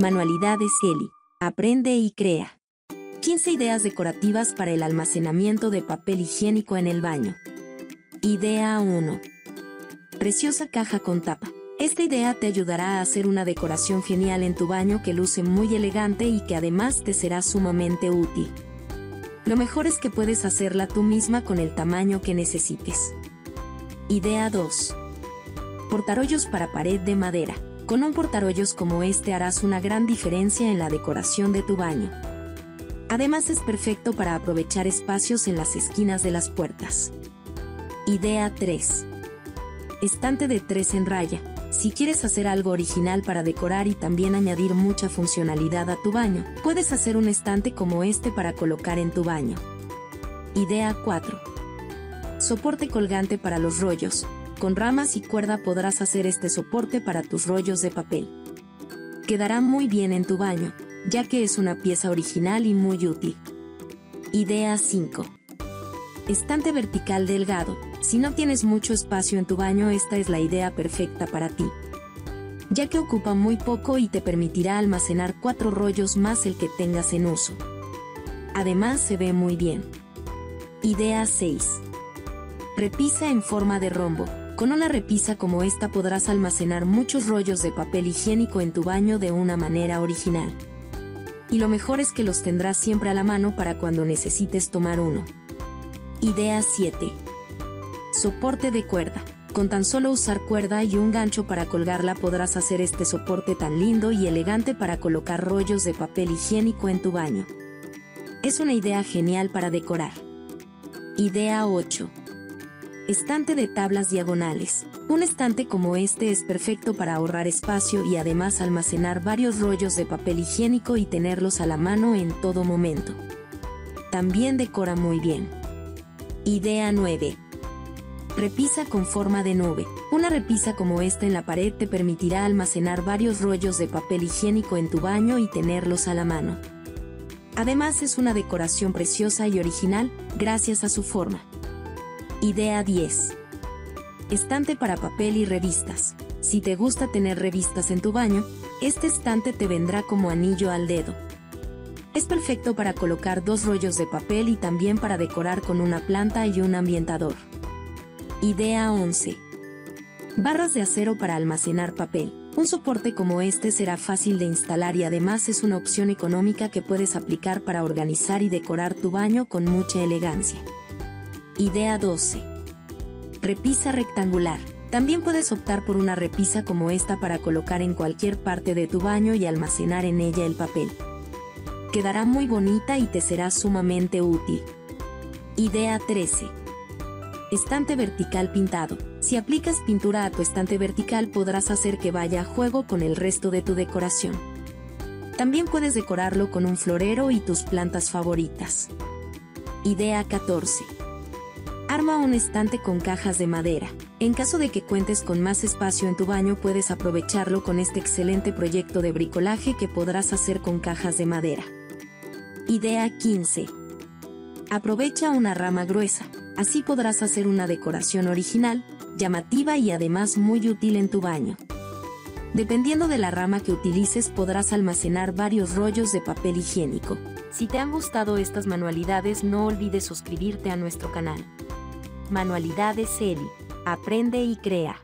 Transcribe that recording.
Manualidades Eli. Aprende y crea. 15 ideas decorativas para el almacenamiento de papel higiénico en el baño. Idea 1. Preciosa caja con tapa. Esta idea te ayudará a hacer una decoración genial en tu baño que luce muy elegante y que además te será sumamente útil. Lo mejor es que puedes hacerla tú misma con el tamaño que necesites. Idea 2. Portarollos para pared de madera. Con un portarollos como este harás una gran diferencia en la decoración de tu baño. Además es perfecto para aprovechar espacios en las esquinas de las puertas. Idea 3. Estante de 3 en raya. Si quieres hacer algo original para decorar y también añadir mucha funcionalidad a tu baño, puedes hacer un estante como este para colocar en tu baño. Idea 4. Soporte colgante para los rollos. Con ramas y cuerda podrás hacer este soporte para tus rollos de papel. Quedará muy bien en tu baño, ya que es una pieza original y muy útil. Idea 5. Estante vertical delgado. Si no tienes mucho espacio en tu baño, esta es la idea perfecta para ti, ya que ocupa muy poco y te permitirá almacenar 4 rollos más el que tengas en uso. Además se ve muy bien. Idea 6. Repisa en forma de rombo. Con una repisa como esta podrás almacenar muchos rollos de papel higiénico en tu baño de una manera original. Y lo mejor es que los tendrás siempre a la mano para cuando necesites tomar uno. Idea 7. Soporte de cuerda. Con tan solo usar cuerda y un gancho para colgarla podrás hacer este soporte tan lindo y elegante para colocar rollos de papel higiénico en tu baño. Es una idea genial para decorar. Idea 8. Estante de tablas diagonales. Un estante como este es perfecto para ahorrar espacio y además almacenar varios rollos de papel higiénico y tenerlos a la mano en todo momento. También decora muy bien. Idea 9. Repisa con forma de nube. Una repisa como esta en la pared te permitirá almacenar varios rollos de papel higiénico en tu baño y tenerlos a la mano. Además es una decoración preciosa y original gracias a su forma. Idea 10. Estante para papel y revistas. Si te gusta tener revistas en tu baño, este estante te vendrá como anillo al dedo. Es perfecto para colocar 2 rollos de papel y también para decorar con una planta y un ambientador. Idea 11. Barras de acero para almacenar papel. Un soporte como este será fácil de instalar y además es una opción económica que puedes aplicar para organizar y decorar tu baño con mucha elegancia. Idea 12. Repisa rectangular. También puedes optar por una repisa como esta para colocar en cualquier parte de tu baño y almacenar en ella el papel. Quedará muy bonita y te será sumamente útil. Idea 13. Estante vertical pintado. Si aplicas pintura a tu estante vertical podrás hacer que vaya a juego con el resto de tu decoración. También puedes decorarlo con un florero y tus plantas favoritas. Idea 14. Arma un estante con cajas de madera. En caso de que cuentes con más espacio en tu baño, puedes aprovecharlo con este excelente proyecto de bricolaje que podrás hacer con cajas de madera. Idea 15. Aprovecha una rama gruesa. Así podrás hacer una decoración original, llamativa y además muy útil en tu baño. Dependiendo de la rama que utilices, podrás almacenar varios rollos de papel higiénico. Si te han gustado estas manualidades, no olvides suscribirte a nuestro canal. Manualidades Eli. Aprende y crea.